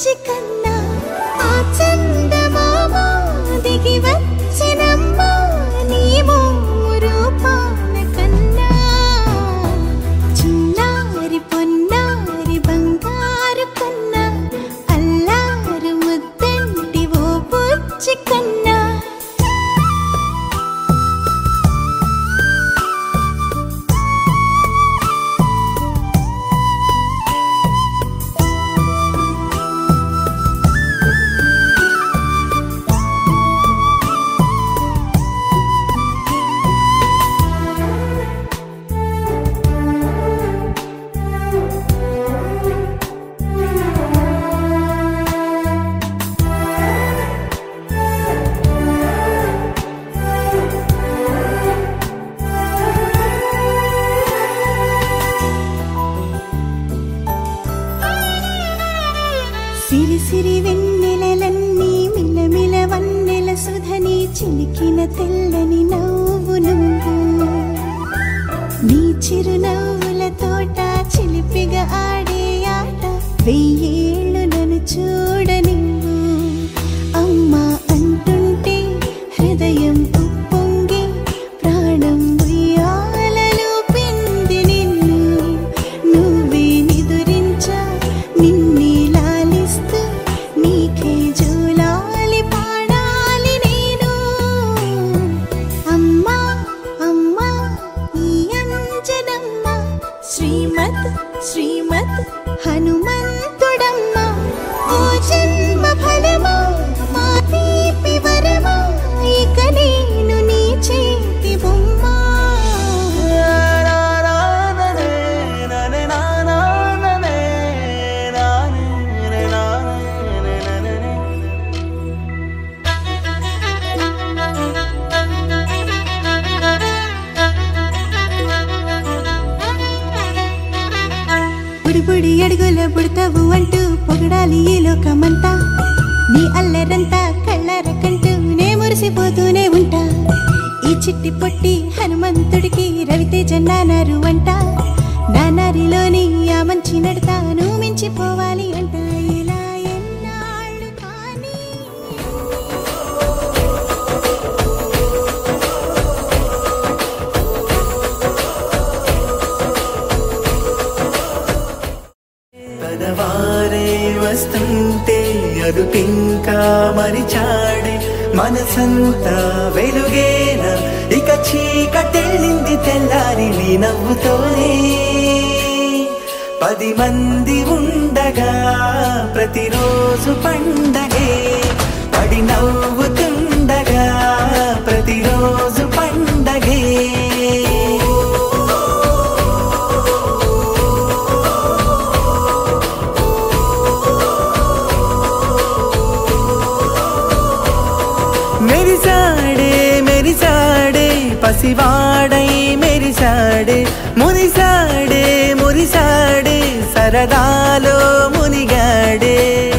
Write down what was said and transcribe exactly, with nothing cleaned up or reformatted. చికన్నా ఆ చందమామ దిగి వచ్చినమ్మ నీవు రూపాన కన్నా చిన్నారి పొన్నారి బంగారు కన్నా అల్లారు ముద్దంటి ఓ పుచ్చికన్నా मुनिसाडे मुनिसाडे सरदालो मुनिगाडे